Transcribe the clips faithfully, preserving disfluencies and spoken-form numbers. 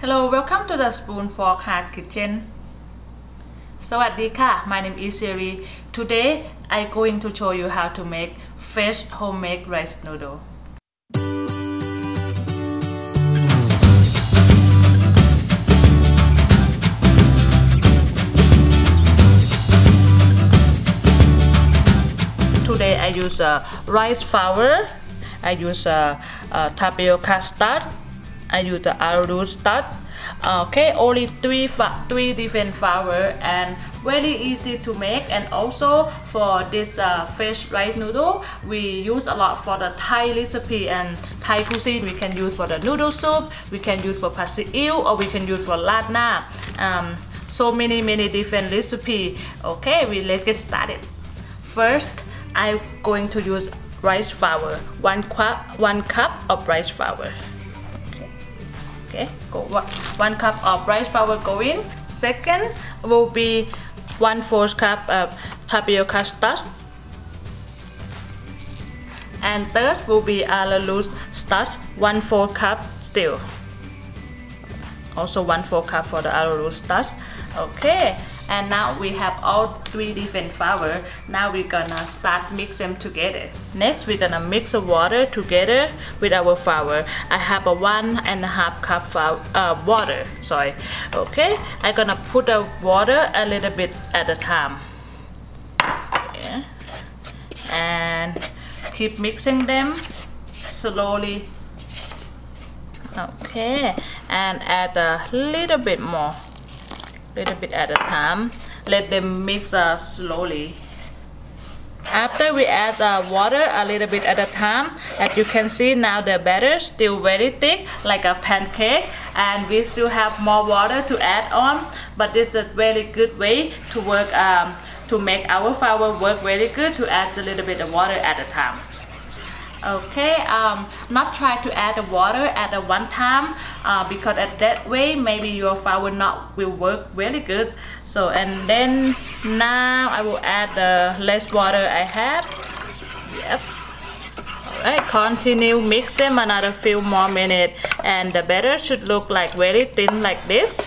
Hello, welcome to the Spoon Fork Heart Kitchen. Sawadee ka, my name is Siri. Today, I'm going to show you how to make fresh homemade rice noodle. Today, I use uh, rice flour. I use uh, uh, tapioca starch. I use the Aru-stut. Okay, only three three different flour and very easy to make. And also for this uh, fresh rice noodle, we use a lot for the Thai recipe and Thai cuisine. We can use for the noodle soup, we can use for pad see ew, or we can use for lad na. Um, so many many different recipe. Okay, we let's get started. First, I'm going to use rice flour. One cup, one cup of rice flour. Okay, go one cup of rice flour go in. Second will be one fourth cup of tapioca starch, and third will be Aru-stut starch, one fourth cup still. Also one fourth cup for the Aru-stut starch. Okay, and now we have all three different flour. Now we're gonna start mix them together. Next, we're gonna mix the water together with our flour. I have a one and a half cup flour, uh, water, sorry. Okay, I'm gonna put the water a little bit at a time. Yeah. And keep mixing them slowly. Okay, and add a little bit more. Little bit at a time. Let them mix uh, slowly. After we add uh, water a little bit at a time, as you can see now the batter still very thick, like a pancake, and we still have more water to add on. But this is a very good way to work um, to make our flour work very good, to add a little bit of water at a time. Okay, um, not try to add the water at the one time uh, because at that way maybe your flour not will work really good. So and then now I will add the less water I have. Yep. All right, continue mix them another few more minutes, and the batter should look like very thin like this.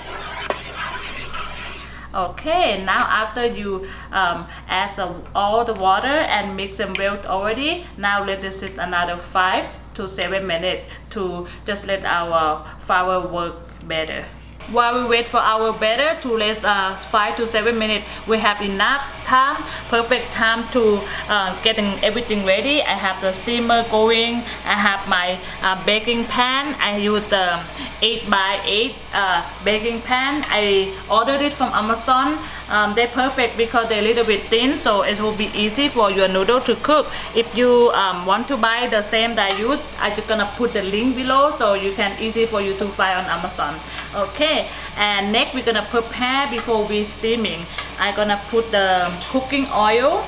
Okay, now after you um, add some, all the water and mix them well already, now let it sit another five to seven minutes to just let our flour work better. While we wait for our batter to last uh, five to seven minutes, we have enough time, perfect time to uh, getting everything ready. I have the steamer going. I have my uh, baking pan. I use the eight by eight uh, baking pan. I ordered it from Amazon. Um, they're perfect because they're a little bit thin, so it will be easy for your noodle to cook. If you um, want to buy the same that I use, I'm just gonna put the link below so you can easy for you to find on Amazon. Okay, and next we're gonna prepare before we steaming. I'm gonna put the cooking oil.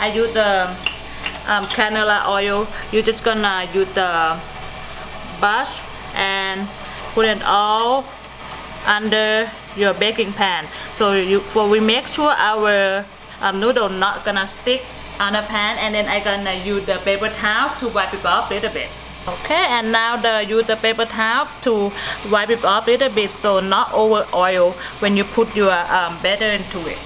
I use the um, canola oil. You're just gonna use the brush and put it all under your baking pan. So you, for we make sure our um, noodle not gonna stick on the pan, and then I'm gonna use the paper towel to wipe it off a little bit. Okay, and now the, use the paper towel to wipe it off a little bit so not over oil when you put your um, batter into it.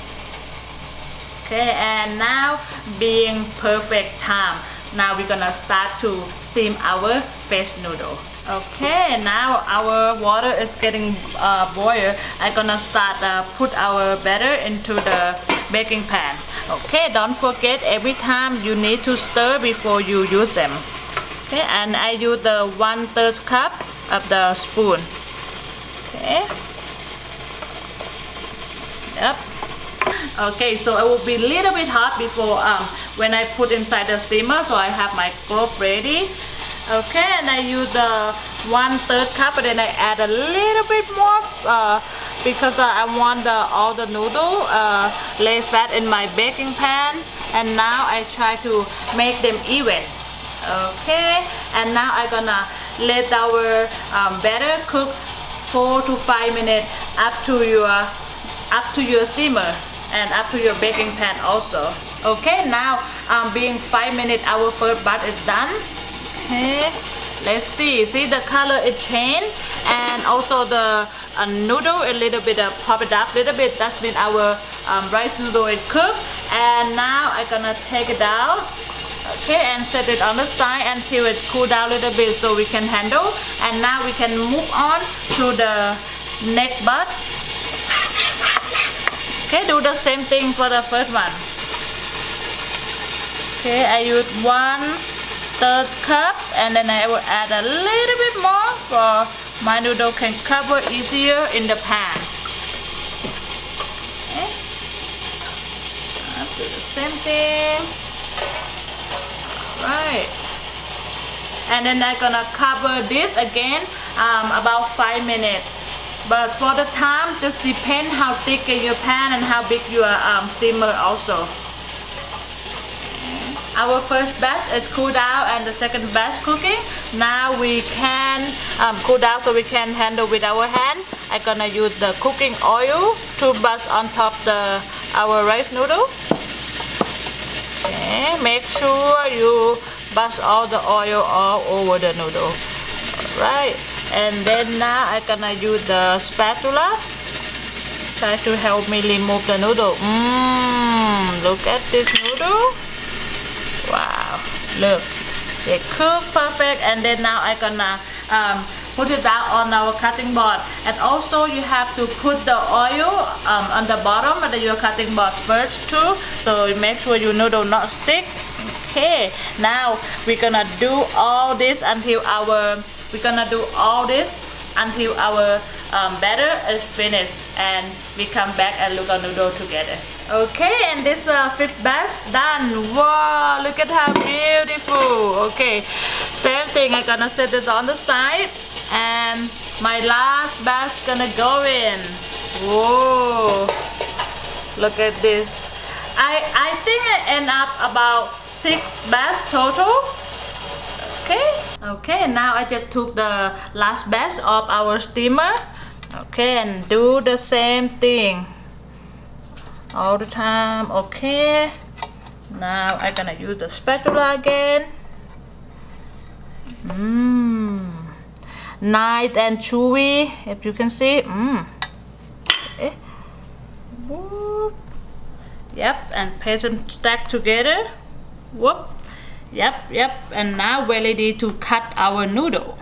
Okay, and now being perfect time, now we're gonna start to steam our fresh noodle. Okay, now our water is getting uh, boiled. I'm gonna start uh, put our batter into the baking pan. Okay, don't forget every time you need to stir before you use them. Okay, and I use the one third cup of the spoon. Okay. Yep. Okay, so it will be a little bit hot before um when I put inside the steamer, so I have my globe ready. Okay, and I use the one third cup, and then I add a little bit more uh, because uh, I want the, all the noodle uh, lay flat in my baking pan. And now I try to make them even. Okay, and now I'm gonna let our um, batter cook four to five minutes up to your up to your steamer and up to your baking pan also. Okay, now um, being five minutes, our first batch is done. Okay, Let's see, see the color it changed, and also the uh, noodle a little bit uh, popped up a little bit. That's been our um, rice noodle it cooked. And now I'm gonna take it out, okay, and set it on the side until it cool down a little bit so we can handle. And now we can move on to the neck part. Okay, do the same thing for the first one. Okay, I use one third cup, and then I will add a little bit more for my noodle can cover easier in the pan. Okay, I'll do the same thing. Right, and then I'm gonna cover this again um, about five minutes. But for the time, just depend how thick is your pan and how big your um, steamer also. Our first batch is cooled out and the second batch cooking. Now we can um, cool down so we can handle with our hand. I'm gonna use the cooking oil to brush on top the our rice noodle. Okay, make sure you brush all the oil all over the noodle. Alright, and then now I'm gonna use the spatula. Try to help me remove the noodle. Mmm, look at this noodle. Wow, look, they cook perfect. And then now I'm gonna um, put it down on our cutting board. And also you have to put the oil um, on the bottom of your cutting board first too, so make sure your noodle not stick. Okay, now we're gonna do all this until our we're gonna do all this until our um, batter is finished, and we come back and look at noodle together. Okay, and this uh, fifth batch done. Wow, look at how beautiful. Okay, same thing, I'm gonna set this on the side, and my last batch gonna go in. Whoa, look at this. I, I think I end up about six batch total. Okay, okay, now I just took the last batch of our steamer. Okay, and do the same thing all the time. Okay, now I'm gonna use the spatula again. Mmm, nice and chewy, if you can see. Mmm. Okay. Whoop. Yep, and paste them stack together. Whoop. Yep, yep, and now we're ready to cut our noodle.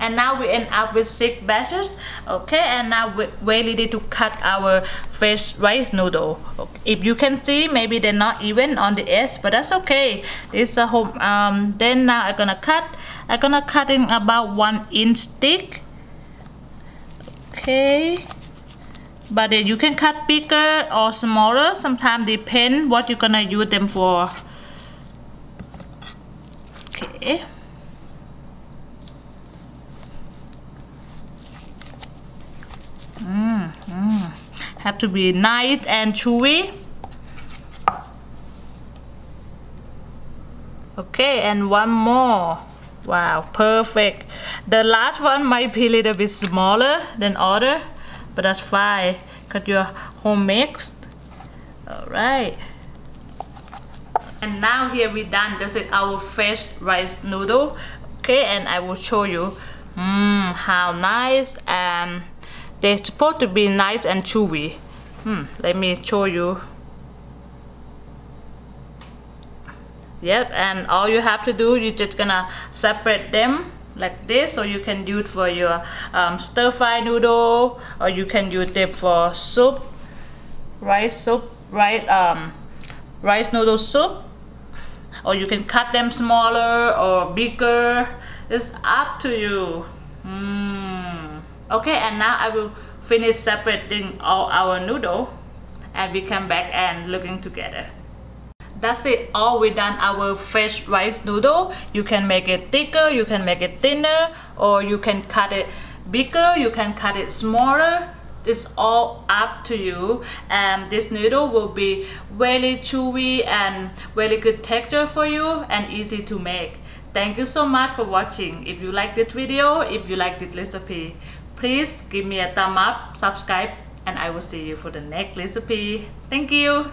And now we end up with six batches. Okay, and now we're ready to cut our fresh rice noodle. Okay. If you can see, maybe they're not even on the edge, but that's okay. This is a home. Um, then now I'm gonna cut. I'm gonna cut in about one inch thick. Okay, but then you can cut bigger or smaller. Sometimes depend what you're gonna use them for. Okay. Mm, mm. Have to be nice and chewy. Okay, and one more. Wow, perfect. The last one might be a little bit smaller than other, but that's fine. Cut your home mixed. All right. And now here we done. Just like our fresh rice noodle. Okay, and I will show you. Mmm, how nice. And they're supposed to be nice and chewy. Hmm, let me show you. Yep, and all you have to do, you're just gonna separate them like this, so you can use for your um, stir fry noodle, or you can use it for soup, rice soup, rice, um, rice noodle soup, or you can cut them smaller or bigger. It's up to you. Mm. Okay, and now I will finish separating all our noodle, and we come back and looking together. That's it, all we done our fresh rice noodle. You can make it thicker, you can make it thinner, or you can cut it bigger, you can cut it smaller. It's all up to you, and this noodle will be really chewy and really good texture for you and easy to make. Thank you so much for watching. If you like this video, if you like this recipe, please give me a thumb up, subscribe, and I will see you for the next recipe. Thank you.